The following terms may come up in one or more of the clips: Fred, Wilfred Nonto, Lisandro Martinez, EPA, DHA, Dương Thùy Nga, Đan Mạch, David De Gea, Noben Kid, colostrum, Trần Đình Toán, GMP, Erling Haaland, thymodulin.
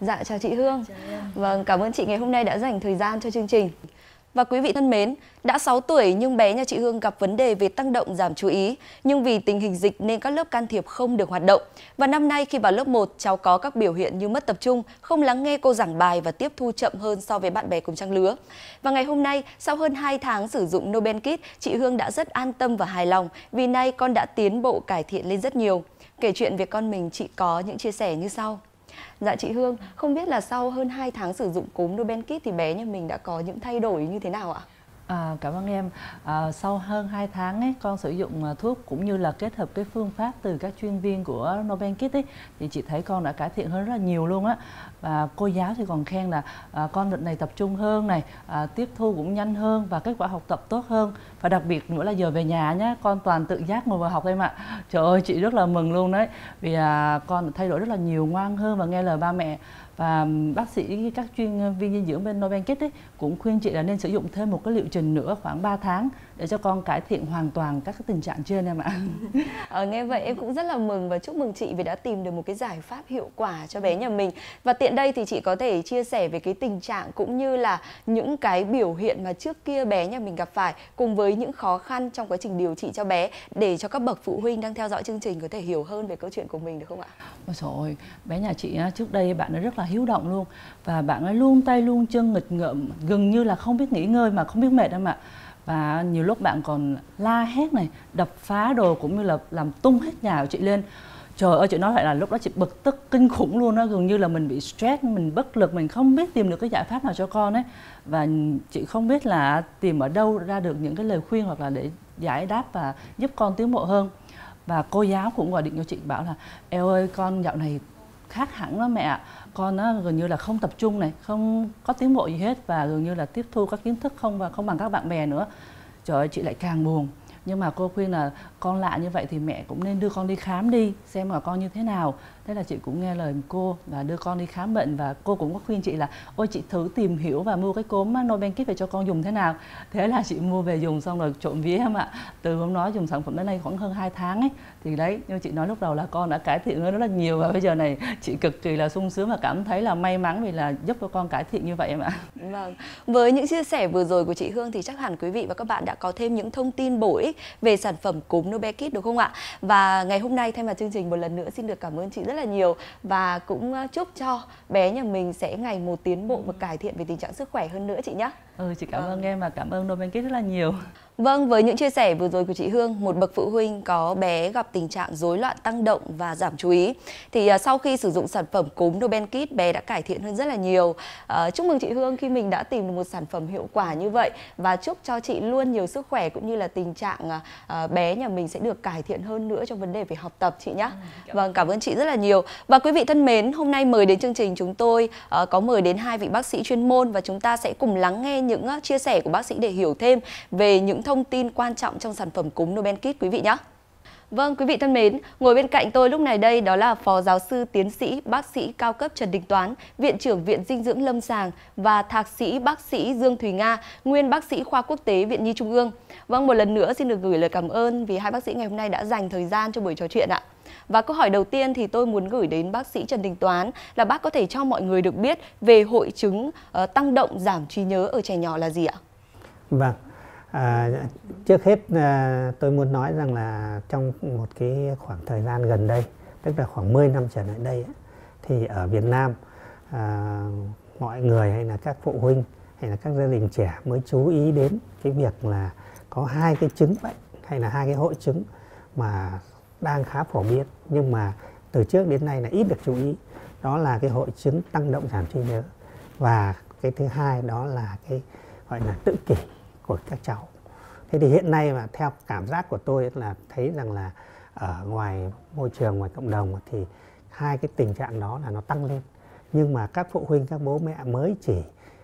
Dạ, chào chị Hương. Chào em. Vâng, cảm ơn chị ngày hôm nay đã dành thời gian cho chương trình. Và quý vị thân mến, đã 6 tuổi nhưng bé nhà chị Hương gặp vấn đề về tăng động giảm chú ý. Nhưng vì tình hình dịch nên các lớp can thiệp không được hoạt động. Và năm nay khi vào lớp 1, cháu có các biểu hiện như mất tập trung, không lắng nghe cô giảng bài và tiếp thu chậm hơn so với bạn bè cùng trang lứa. Và ngày hôm nay, sau hơn 2 tháng sử dụng Noben Kid, chị Hương đã rất an tâm và hài lòng vì nay con đã tiến bộ cải thiện lên rất nhiều. Kể chuyện về con mình, chị có những chia sẻ như sau. Dạ chị Hương, không biết là sau hơn 2 tháng sử dụng cúm Noben Kid thì bé nhà mình đã có những thay đổi như thế nào ạ? Cảm ơn em. Sau hơn 2 tháng ấy, con sử dụng thuốc cũng như là kết hợp cái phương pháp từ các chuyên viên của Noben Kid ấy, thì chị thấy con đã cải thiện hơn rất là nhiều luôn á. Và cô giáo thì còn khen là con đợt này tập trung hơn này, tiếp thu cũng nhanh hơn và kết quả học tập tốt hơn. Và đặc biệt nữa là giờ về nhà nhá, con toàn tự giác ngồi vào học em ạ. Trời ơi, chị rất là mừng luôn đấy. Vì con thay đổi rất là nhiều, ngoan hơn và nghe lời ba mẹ. Và bác sĩ, các chuyên viên dinh dưỡng bên Noben Kid ấy, cũng khuyên chị là nên sử dụng thêm một cái liệu trình nữa khoảng 3 tháng để cho con cải thiện hoàn toàn các cái tình trạng trên em ạ. Nghe vậy em cũng rất là mừng và chúc mừng chị vì đã tìm được một cái giải pháp hiệu quả cho bé nhà mình. Và tiện đây thì chị có thể chia sẻ về cái tình trạng cũng như là những cái biểu hiện mà trước kia bé nhà mình gặp phải cùng với những khó khăn trong quá trình điều trị cho bé để cho các bậc phụ huynh đang theo dõi chương trình có thể hiểu hơn về câu chuyện của mình được không ạ? Ôi trời ơi, bé nhà chị trước đây bạn ấy rất là hiếu động luôn và bạn ấy luôn tay luôn chân, nghịch ngợm, gần như là không biết nghỉ ngơi mà không biết mệt em ạ. Và nhiều lúc bạn còn la hét này, đập phá đồ cũng như là làm tung hết nhà của chị lên. Trời ơi, chị nói lại là lúc đó chị bực tức kinh khủng luôn đó, gần như là mình bị stress, mình bất lực, mình không biết tìm được cái giải pháp nào cho con ấy. Và chị không biết là tìm ở đâu ra được những cái lời khuyên hoặc là để giải đáp và giúp con tiến bộ hơn. Và cô giáo cũng gọi điện cho chị bảo là em ơi, con dạo này khác hẳn đó mẹ ạ. Con nó gần như là không tập trung này, không có tiến bộ gì hết và gần như là tiếp thu các kiến thức không bằng các bạn bè nữa. Trời ơi, chị lại càng buồn. Nhưng mà cô khuyên là con lạ như vậy thì mẹ cũng nên đưa con đi khám đi, xem là con như thế nào. Thế là chị cũng nghe lời cô và đưa con đi khám bệnh. Và cô cũng có khuyên chị là ôi chị thử tìm hiểu và mua cái cốm Noben Kid về cho con dùng thế nào. Thế là chị mua về dùng xong rồi trộm vía em ạ. Từ hôm đó dùng sản phẩm đến nay khoảng hơn 2 tháng ấy. Thì đấy, như chị nói lúc đầu là con đã cải thiện hơn rất là nhiều. Và bây giờ này chị cực kỳ là sung sướng và cảm thấy là may mắn vì là giúp cho con cải thiện như vậy em ạ. Vâng, với những chia sẻ vừa rồi của chị Hương thì chắc hẳn quý vị và các bạn đã có thêm những thông tin bổ ích về sản phẩm cúm Noben Kid đúng không ạ? Và ngày hôm nay thay mặt chương trình một lần nữa xin được cảm ơn chị rất là nhiều và cũng chúc cho bé nhà mình sẽ ngày một tiến bộ và cải thiện về tình trạng sức khỏe hơn nữa chị nhé. Chị cảm ơn em và cảm ơn Noben Kid rất là nhiều. Vâng, với những chia sẻ vừa rồi của chị Hương, một bậc phụ huynh có bé gặp tình trạng rối loạn tăng động và giảm chú ý thì sau khi sử dụng sản phẩm cúm Noben Kid, bé đã cải thiện hơn rất là nhiều. Chúc mừng chị Hương khi mình đã tìm được một sản phẩm hiệu quả như vậy và chúc cho chị luôn nhiều sức khỏe cũng như là tình trạng bé nhà mình sẽ được cải thiện hơn nữa trong vấn đề về học tập chị nhé. Vâng, cảm ơn chị rất là nhiều. Và quý vị thân mến, hôm nay mời đến chương trình chúng tôi có mời đến 2 vị bác sĩ chuyên môn và chúng ta sẽ cùng lắng nghe những chia sẻ của bác sĩ để hiểu thêm về những thông tin quan trọng trong sản phẩm cúm Noben Kid quý vị nhé. Vâng, quý vị thân mến, ngồi bên cạnh tôi lúc này đây đó là Phó Giáo sư Tiến sĩ Bác sĩ Cao cấp Trần Đình Toán, Viện trưởng Viện Dinh dưỡng Lâm sàng và Thạc sĩ Bác sĩ Dương Thùy Nga, nguyên Bác sĩ Khoa Quốc tế Viện Nhi Trung ương. Vâng, một lần nữa xin được gửi lời cảm ơn vì 2 bác sĩ ngày hôm nay đã dành thời gian cho buổi trò chuyện ạ. Và câu hỏi đầu tiên thì tôi muốn gửi đến bác sĩ Trần Đình Toán là bác có thể cho mọi người được biết về hội chứng tăng động giảm trí nhớ ở trẻ nhỏ là gì ạ? Vâng. Trước hết tôi muốn nói rằng là trong một cái khoảng thời gian gần đây, tức là khoảng 10 năm trở lại đây ấy, thì ở Việt Nam mọi người hay là các phụ huynh hay là các gia đình trẻ mới chú ý đến cái việc là có 2 cái chứng bệnh hay là 2 cái hội chứng mà đang khá phổ biến nhưng mà từ trước đến nay là ít được chú ý. Đó là cái hội chứng tăng động giảm trí nhớ và cái thứ hai đó là cái gọi là tự kỷ của các cháu. Thế thì hiện nay mà theo cảm giác của tôi là thấy rằng là ở ngoài môi trường, ngoài cộng đồng thì 2 cái tình trạng đó là nó tăng lên. Nhưng mà các phụ huynh, các bố mẹ mới chỉ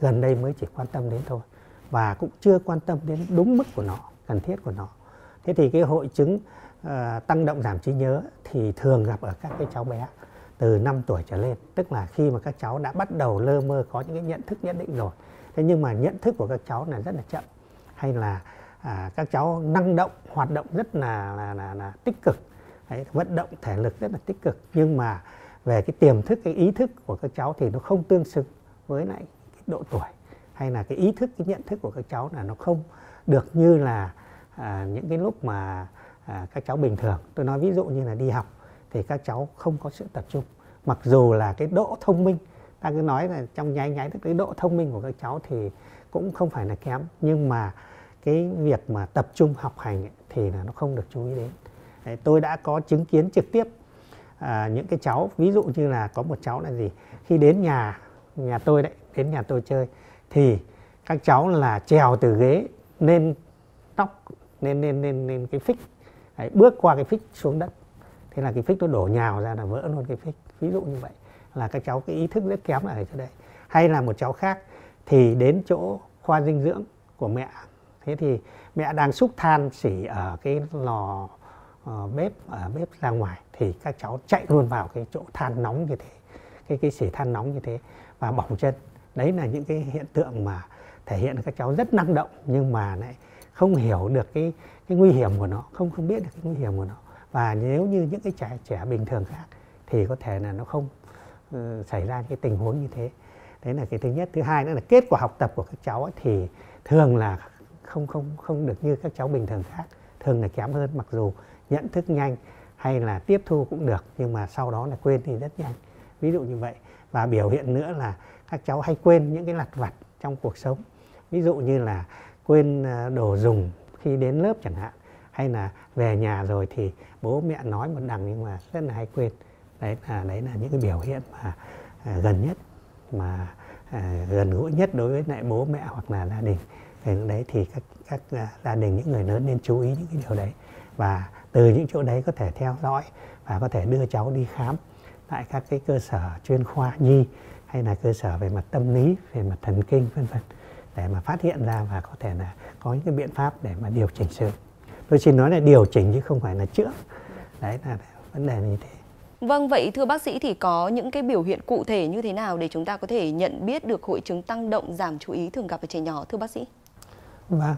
gần đây mới chỉ quan tâm đến thôi và cũng chưa quan tâm đến đúng mức của nó, cần thiết của nó. Thế thì cái hội chứng tăng động giảm trí nhớ thì thường gặp ở các cái cháu bé từ 5 tuổi trở lên, tức là khi mà các cháu đã bắt đầu lơ mơ có những cái nhận thức nhất định rồi. Thế nhưng mà nhận thức của các cháu là rất là chậm, hay là các cháu năng động, hoạt động rất là tích cực, vận động thể lực rất là tích cực nhưng mà về cái tiềm thức, cái ý thức của các cháu thì nó không tương xứng với lại cái độ tuổi, hay là cái ý thức, cái nhận thức của các cháu là nó không được như là những cái lúc mà các cháu bình thường. Tôi nói ví dụ như là đi học thì các cháu không có sự tập trung, mặc dù là cái độ thông minh, ta cứ nói là trong nháy tức cái độ thông minh của các cháu thì cũng không phải là kém, nhưng mà cái việc mà tập trung học hành ấy, thì là nó không được chú ý đến. Đấy, tôi đã có chứng kiến trực tiếp những cái cháu, ví dụ như là có một cháu là gì, khi đến nhà tôi đấy, đến nhà tôi chơi thì các cháu là trèo từ ghế lên tóc, lên cái phích, đấy, bước qua cái phích xuống đất, thế là cái phích nó đổ nhào ra là vỡ luôn cái phích, ví dụ như vậy, là các cháu cái ý thức rất kém ở chỗ đây. Hay là một cháu khác thì đến chỗ khoa dinh dưỡng của mẹ, thế thì mẹ đang xúc than xỉ ở cái lò bếp, ở bếp ra ngoài, thì các cháu chạy luôn vào cái chỗ than nóng như thế, cái xỉ than nóng như thế và bỏng chân. Đấy là những cái hiện tượng mà thể hiện các cháu rất năng động nhưng mà lại không hiểu được cái nguy hiểm của nó, không biết được cái nguy hiểm của nó. Và nếu như những cái trẻ bình thường khác thì có thể là nó không xảy ra cái tình huống như thế. Đấy là cái thứ nhất. Thứ hai nữa là kết quả học tập của các cháu ấy thì thường là không được như các cháu bình thường khác, thường là kém hơn, mặc dù nhận thức nhanh hay là tiếp thu cũng được nhưng mà sau đó là quên thì rất nhanh, ví dụ như vậy. Và biểu hiện nữa là các cháu hay quên những cái lặt vặt trong cuộc sống, ví dụ như là quên đồ dùng khi đến lớp chẳng hạn, hay là về nhà rồi thì bố mẹ nói một đằng nhưng mà rất là hay quên. Đấy là những cái biểu hiện mà gần nhất, mà gần gũi nhất đối với lại bố mẹ hoặc là gia đình. Về lúc đấy thì các gia đình, những người lớn nên chú ý những cái điều đấy, và từ những chỗ đấy có thể theo dõi và có thể đưa cháu đi khám tại các cái cơ sở chuyên khoa nhi hay là cơ sở về mặt tâm lý, về mặt thần kinh v.v. để mà phát hiện ra và có thể là có những cái biện pháp để mà điều chỉnh sớm. Tôi xin nói là điều chỉnh chứ không phải là chữa. Đấy là vấn đề như thế. Vâng, vậy thưa bác sĩ thì có những cái biểu hiện cụ thể như thế nào để chúng ta có thể nhận biết được hội chứng tăng động giảm chú ý thường gặp ở trẻ nhỏ thưa bác sĩ? Vâng,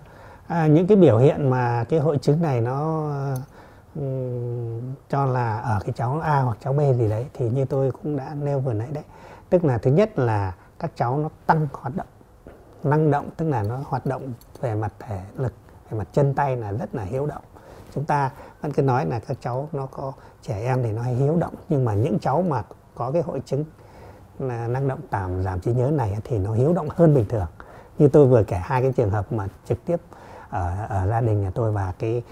những cái biểu hiện mà cái hội chứng này nó cho là ở cái cháu A hoặc cháu B gì đấy thì như tôi cũng đã nêu vừa nãy đấy. Tức là thứ nhất là các cháu nó tăng hoạt động, năng động, tức là nó hoạt động về mặt thể lực, về mặt chân tay là rất là hiếu động. Chúng ta vẫn cứ nói là các cháu nó có, trẻ em thì nó hay hiếu động, nhưng mà những cháu mà có cái hội chứng là năng động giảm trí nhớ này thì nó hiếu động hơn bình thường. Như tôi vừa kể hai cái trường hợp mà trực tiếp ở gia đình nhà tôi và cái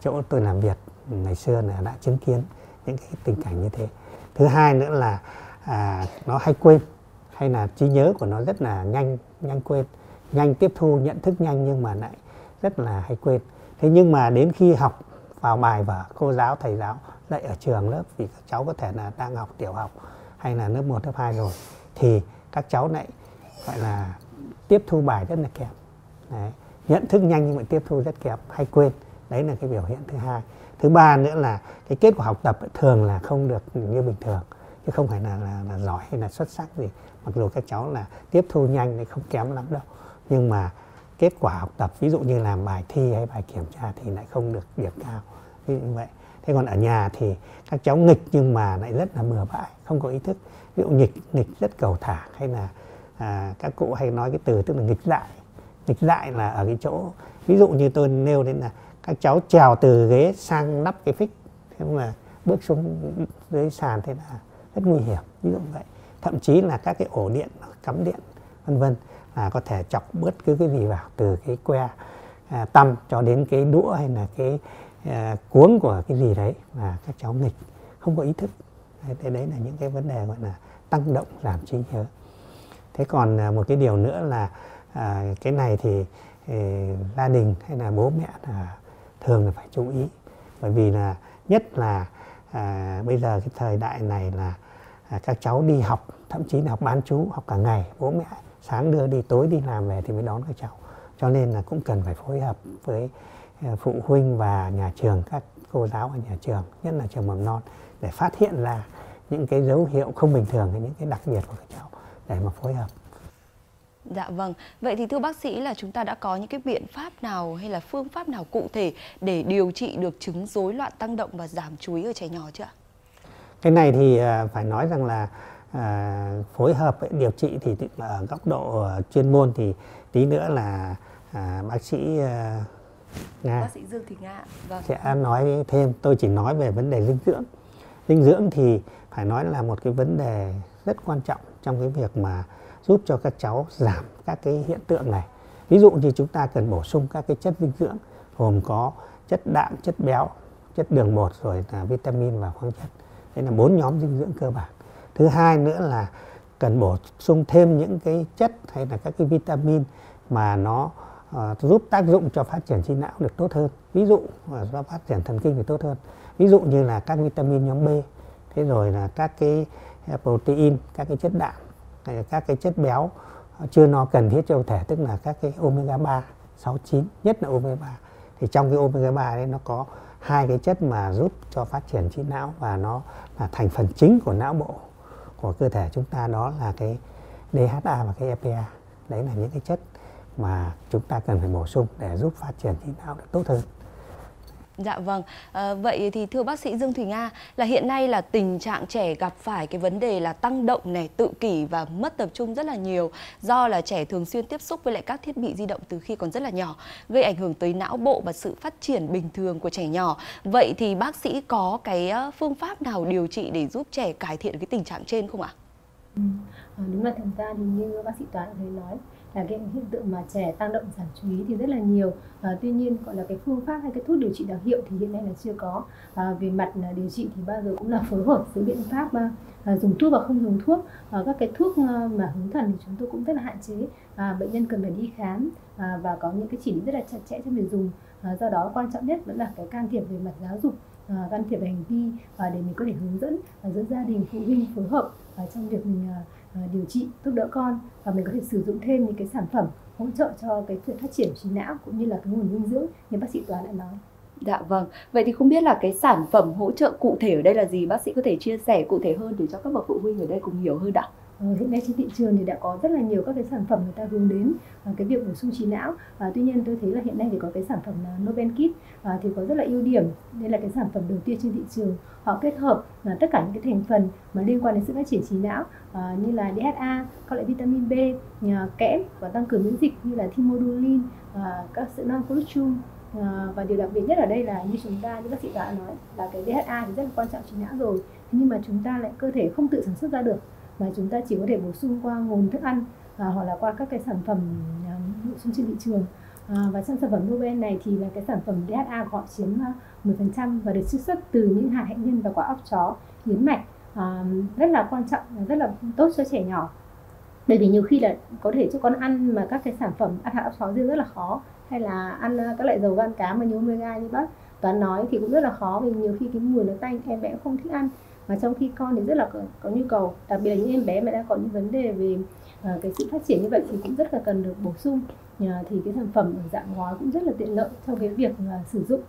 chỗ tôi làm việc ngày xưa là đã chứng kiến những cái tình cảnh như thế. Thứ hai nữa là nó hay quên, hay là trí nhớ của nó rất là nhanh quên, nhanh tiếp thu, nhận thức nhanh nhưng mà lại rất là hay quên. Thế nhưng mà đến khi học vào bài vở, cô giáo, thầy giáo dạy ở trường lớp, vì các cháu có thể là đang học tiểu học hay là lớp 1, lớp 2 rồi, thì các cháu lại gọi là tiếp thu bài rất là kém. Đấy, nhận thức nhanh nhưng mà tiếp thu rất kém, hay quên. Đấy là cái biểu hiện thứ hai. Thứ ba nữa là cái kết quả học tập thường là không được như bình thường, chứ không phải là giỏi hay là xuất sắc gì. Mặc dù các cháu là tiếp thu nhanh thì không kém lắm đâu, nhưng mà kết quả học tập, ví dụ như làm bài thi hay bài kiểm tra thì lại không được điểm cao, ví dụ như vậy. Thế còn ở nhà thì các cháu nghịch nhưng mà lại rất là bừa bãi, không có ý thức. Ví dụ nghịch rất cầu thả, hay là các cụ hay nói cái từ tức là nghịch dại. Nghịch dại là ở cái chỗ, ví dụ như tôi nêu đến là các cháu trèo từ ghế sang nắp cái phích, thế mà bước xuống dưới sàn, thế là rất nguy hiểm, ví dụ như vậy. Thậm chí là các cái ổ điện, cắm điện, vân vân, là có thể chọc bớt cứ cái gì vào, từ cái que tăm cho đến cái đũa hay là cái cuống của cái gì đấy, mà các cháu nghịch, không có ý thức. Đấy là những cái vấn đề gọi là tăng động giảm trí nhớ. Thế còn một cái điều nữa là cái này thì gia đình hay là bố mẹ là thường là phải chú ý, bởi vì là nhất là bây giờ cái thời đại này là các cháu đi học, thậm chí là học bán trú, học cả ngày, bố mẹ sáng đưa đi, tối đi làm về thì mới đón các cháu, cho nên là cũng cần phải phối hợp với phụ huynh và nhà trường, các cô giáo ở nhà trường, nhất là trường mầm non, để phát hiện ra những cái dấu hiệu không bình thường, những cái đặc biệt của các cháu để mà phối hợp. Dạ vâng, vậy thì thưa bác sĩ là chúng ta đã có những cái biện pháp nào hay là phương pháp nào cụ thể để điều trị được chứng rối loạn tăng động và giảm chú ý ở trẻ nhỏ chưa ạ? Cái này thì phải nói rằng là phối hợp điều trị thì ở góc độ chuyên môn thì tí nữa là bác sĩ Nga, bác sĩ Dương Thùy Nga sẽ nói thêm. Tôi chỉ nói về vấn đề dinh dưỡng. Dinh dưỡng thì phải nói là một cái vấn đề rất quan trọng trong cái việc mà giúp cho các cháu giảm các cái hiện tượng này. Ví dụ như chúng ta cần bổ sung các cái chất dinh dưỡng gồm có chất đạm, chất béo, chất đường bột, rồi là vitamin và khoáng chất. Đấy là 4 nhóm dinh dưỡng cơ bản. Thứ hai nữa là cần bổ sung thêm những cái chất hay là các cái vitamin mà nó giúp tác dụng cho phát triển trí não được tốt hơn. Ví dụ do phát triển thần kinh được tốt hơn. Ví dụ như là các vitamin nhóm B, thế rồi là các cái protein, các cái chất đạm, các cái chất béo chưa nó cần thiết cho cơ thể, tức là các cái omega 3, 6, 9, nhất là omega 3. Thì trong cái omega 3 đấy nó có hai cái chất mà giúp cho phát triển trí não và nó là thành phần chính của não bộ của cơ thể chúng ta, đó là cái DHA và cái EPA. Đấy là những cái chất mà chúng ta cần phải bổ sung để giúp phát triển trí não được tốt hơn. Dạ vâng, vậy thì thưa bác sĩ Dương Thùy Nga, là hiện nay là tình trạng trẻ gặp phải cái vấn đề là tăng động này, tự kỷ và mất tập trung rất là nhiều, do là trẻ thường xuyên tiếp xúc với lại các thiết bị di động từ khi còn rất là nhỏ, gây ảnh hưởng tới não bộ và sự phát triển bình thường của trẻ nhỏ. Vậy thì bác sĩ có cái phương pháp nào điều trị để giúp trẻ cải thiện cái tình trạng trên không ạ? Đúng là thực ra thì như bác sĩ Toán vừa nói là cái hiện tượng mà trẻ tăng động giảm chú ý thì rất là nhiều. Tuy nhiên gọi là cái phương pháp hay cái thuốc điều trị đặc hiệu thì hiện nay là chưa có. Về mặt điều trị thì bao giờ cũng là phối hợp giữa biện pháp dùng thuốc và không dùng thuốc. Các cái thuốc mà hướng thần thì chúng tôi cũng rất là hạn chế. Bệnh nhân cần phải đi khám và có những cái chỉ định rất là chặt chẽ trong việc dùng. Do đó quan trọng nhất vẫn là cái can thiệp về mặt giáo dục, can thiệp về hành vi để mình có thể hướng dẫn giữa gia đình, phụ huynh phối hợp trong việc mình điều trị, giúp đỡ con, và mình có thể sử dụng thêm những cái sản phẩm hỗ trợ cho cái sự phát triển trí não cũng như là cái nguồn dinh dưỡng như bác sĩ Toán đã nói. Dạ vâng, vậy thì không biết là cái sản phẩm hỗ trợ cụ thể ở đây là gì, bác sĩ có thể chia sẻ cụ thể hơn để cho các bậc phụ huynh ở đây cùng hiểu hơn ạ? Hiện nay trên thị trường thì đã có rất là nhiều các cái sản phẩm người ta hướng đến cái việc bổ sung trí não. Tuy nhiên tôi thấy là hiện nay thì có cái sản phẩm là Noben Kid thì có rất là ưu điểm. Đây là cái sản phẩm đầu tiên trên thị trường họ kết hợp là tất cả những cái thành phần mà liên quan đến sự phát triển trí não như là DHA, các loại vitamin B, kẽm và tăng cường miễn dịch như là thymodulin, các sự năng colostrum. Và điều đặc biệt nhất ở đây là như chúng ta, như bác sĩ đã nói là cái DHA thì rất là quan trọng trí não rồi, nhưng mà chúng ta lại cơ thể không tự sản xuất ra được, mà chúng ta chỉ có thể bổ sung qua nguồn thức ăn hoặc là qua các cái sản phẩm bổ sung trên thị trường. Và trong sản phẩm Noben này thì là cái sản phẩm DHA họ chiếm 10% và được chiết xuất từ những hạt hạnh nhân và quả óc chó, yến mạch, rất là quan trọng, rất là tốt cho trẻ nhỏ. Bởi vì nhiều khi là có thể cho con ăn mà các cái sản phẩm ăn hạt óc chó riêng rất là khó, hay là ăn các loại dầu gan cá mà nhiều omega như bác Toán nói thì cũng rất là khó, vì nhiều khi cái mùi nó tanh em bé cũng không thích ăn. Mà trong khi con thì rất là có nhu cầu, đặc biệt là những em bé mà đã có những vấn đề về cái sự phát triển như vậy thì cũng rất là cần được bổ sung. Thì cái sản phẩm ở dạng gói cũng rất là tiện lợi trong cái việc sử dụng.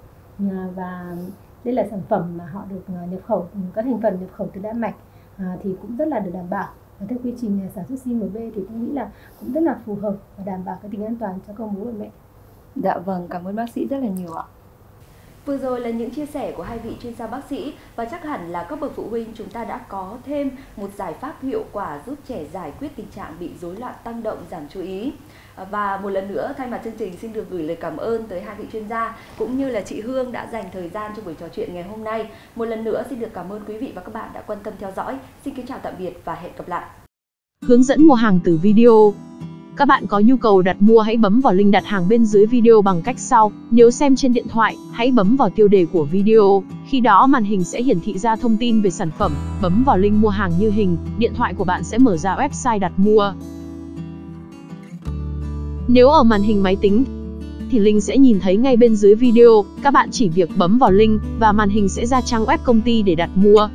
Và đây là sản phẩm mà họ được nhập khẩu, các thành phần nhập khẩu từ Đan Mạch thì cũng rất là được đảm bảo. Và theo quy trình sản xuất GMP thì tôi nghĩ là cũng rất là phù hợp và đảm bảo cái tính an toàn cho con bú và mẹ. Dạ vâng, cảm ơn bác sĩ rất là nhiều ạ. Vừa rồi là những chia sẻ của hai vị chuyên gia bác sĩ, và chắc hẳn là các bậc phụ huynh chúng ta đã có thêm một giải pháp hiệu quả giúp trẻ giải quyết tình trạng bị rối loạn tăng động giảm chú ý. Và một lần nữa thay mặt chương trình xin được gửi lời cảm ơn tới hai vị chuyên gia cũng như là chị Hương đã dành thời gian cho buổi trò chuyện ngày hôm nay. Một lần nữa xin được cảm ơn quý vị và các bạn đã quan tâm theo dõi. Xin kính chào tạm biệt và hẹn gặp lại. Hướng dẫn mua hàng từ video. Các bạn có nhu cầu đặt mua hãy bấm vào link đặt hàng bên dưới video bằng cách sau. Nếu xem trên điện thoại, hãy bấm vào tiêu đề của video. Khi đó màn hình sẽ hiển thị ra thông tin về sản phẩm. Bấm vào link mua hàng như hình, điện thoại của bạn sẽ mở ra website đặt mua. Nếu ở màn hình máy tính, thì link sẽ nhìn thấy ngay bên dưới video. Các bạn chỉ việc bấm vào link và màn hình sẽ ra trang web công ty để đặt mua.